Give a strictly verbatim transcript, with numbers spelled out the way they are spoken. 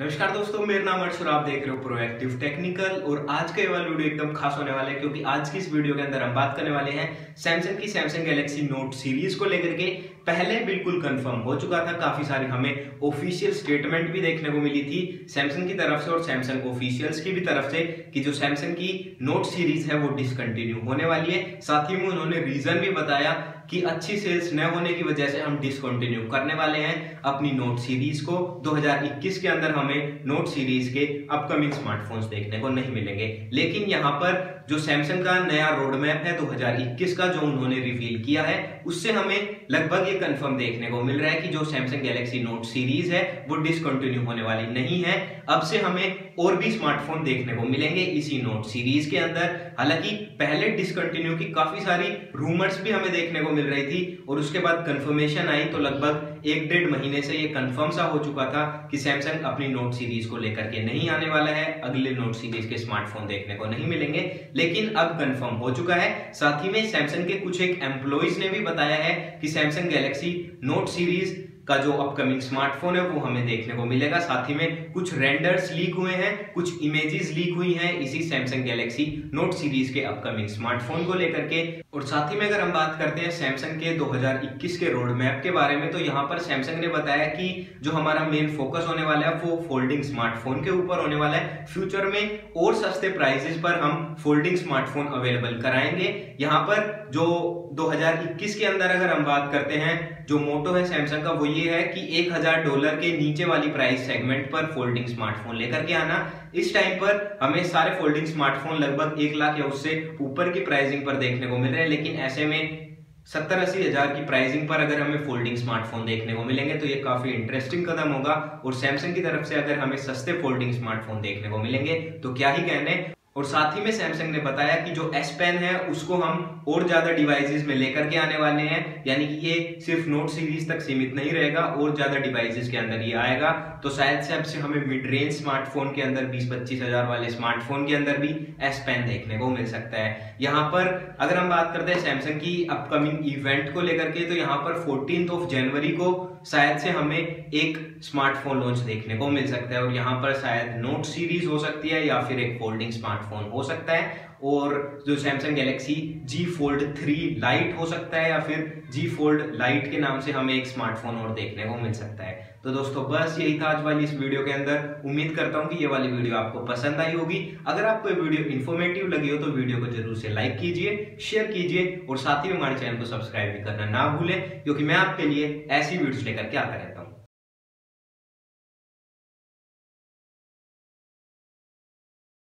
नमस्कार दोस्तों, मेरा नाम अर्शुर, आप देख रहे हो प्रोएक्टिव टेक्निकल। और आज का ये वाला वीडियो एकदम खास होने वाला है क्योंकि आज की इस वीडियो के अंदर हम बात करने वाले हैं सैमसंग की सैमसंग गैलेक्सी नोट सीरीज को लेकर के। पहले बिल्कुल कंफर्म हो चुका था, काफी सारी हमें ऑफिशियल स्टेटमेंट भी देखने को मिली थी सैमसंग की तरफ से और सैमसंग ऑफिशियल्स की भी तरफ से कि जो सैमसंग की नोट सीरीज है वो डिसकंटिन्यू होने वाली है। साथ ही में उन्होंने रीजन भी बताया कि अच्छी सेल्स न होने की वजह से हम डिसकंटिन्यू करने वाले हैं अपनी नोट सीरीज को। दो हज़ार इक्कीस के अंदर हमें नोट सीरीज के अपकमिंग स्मार्टफोन्स देखने को नहीं मिलेंगे। लेकिन यहाँ पर जो सैमसंग का नया रोड मैप है दो हज़ार इक्कीस का, जो उन्होंने रिवील किया है, उससे हमें लगभग ये कंफर्म देखने को मिल रहा है कि जो सैमसंग गैलेक्सी नोट सीरीज है वो डिसकंटिन्यू होने वाली नहीं है। अब से हमें और भी स्मार्टफोन देखने को मिलेंगे इसी नोट सीरीज के अंदर। हालांकि पहले डिसकंटिन्यू की काफी सारी रूमर्स भी हमें देखने को मिल रही थी और उसके बाद कंफर्मेशन आई तो लगभग एक डेढ़ महीने से ये कंफर्म सा हो चुका था कि सैमसंग अपनी नोट सीरीज को लेकर के नहीं आने वाला है, अगले नोट सीरीज के स्मार्टफोन देखने को नहीं मिलेंगे। लेकिन अब कंफर्म हो चुका है। साथ ही में सैमसंग के कुछ एक एम्प्लॉइज ने भी बताया है कि सैमसंग गैलेक्सी नोट सीरीज का जो अपकमिंग स्मार्टफोन है वो हमें देखने को मिलेगा। साथ ही में कुछ रेंडर्स लीक हुए हैं, कुछ इमेजेस लीक हुई हैं इसी सैमसंग गैलेक्सी नोट सीरीज के अपकमिंग स्मार्टफोन को लेकर के। और साथ ही में अगर हम बात करते हैं सैमसंग के दो हज़ार इक्कीस के रोड मैप के बारे में, तो यहाँ पर सैमसंग ने बताया कि जो हमारा मेन फोकस होने वाला है वो फोल्डिंग स्मार्टफोन के ऊपर होने वाला है। फ्यूचर में और सस्ते प्राइसेस पर हम फोल्डिंग स्मार्टफोन अवेलेबल कराएंगे। यहाँ पर जो दो हज़ार इक्कीस के अंदर अगर हम बात करते हैं, जो मोटो है सैमसंग का वो ये है कि एक हजार डॉलर के नीचे वाली प्राइस सेगमेंट पर फोल्डिंग स्मार्टफोन लेकर के आना। इस टाइम पर हमें सारे फोल्डिंग स्मार्टफोन लगभग एक लाख या उससे ऊपर की प्राइसिंग पर देखने को मिल रहे हैं। लेकिन ऐसे में सत्तर अस्सी हजार की प्राइसिंग पर अगर हमें फोल्डिंग स्मार्टफोन देखने को मिलेंगे तो ये काफी इंटरेस्टिंग कदम होगा। और सैमसंग की तरफ से अगर हमें सस्ते फोल्डिंग स्मार्टफोन देखने को मिलेंगे तो क्या ही कहने। और साथ ही में सैमसंग ने बताया कि जो एस पेन है उसको हम और ज्यादा डिवाइसेस में लेकर के आने वाले हैं, यानी कि ये सिर्फ नोट सीरीज तक सीमित नहीं रहेगा, और ज्यादा डिवाइसेस के अंदर ये आएगा। तो शायद से अब से हमें मिड रेंज स्मार्टफोन के अंदर बीस पच्चीस हजार वाले स्मार्टफोन के अंदर भी एस पेन देखने को मिल सकता है। यहाँ पर अगर हम बात करते हैं सैमसंग की अपकमिंग इवेंट को लेकर के, तो यहाँ पर फोर्टीन ऑफ जनवरी को शायद से हमें एक स्मार्टफोन लॉन्च देखने को मिल सकता है। और यहाँ पर शायद नोट सीरीज हो सकती है या फिर एक फोल्डिंग स्मार्टफोन हो सकता है। और जो Samsung Galaxy Z Fold three Lite हो सकता है या फिर जी फोल्ड लाइट के नाम से हमें एक स्मार्टफोन और देखने को मिल सकता है। तो दोस्तों बस यही था आज वाली इस वीडियो के अंदर। उम्मीद करता हूँ कि ये वाली वीडियो आपको पसंद आई होगी। अगर आपको ये वीडियो इन्फॉर्मेटिव लगी हो तो वीडियो को जरूर से लाइक कीजिए, शेयर कीजिए और साथ ही हमारे चैनल को सब्सक्राइब भी करना ना भूलें, क्योंकि मैं आपके लिए ऐसी वीडियोस लेकर के आता रहता हूँ।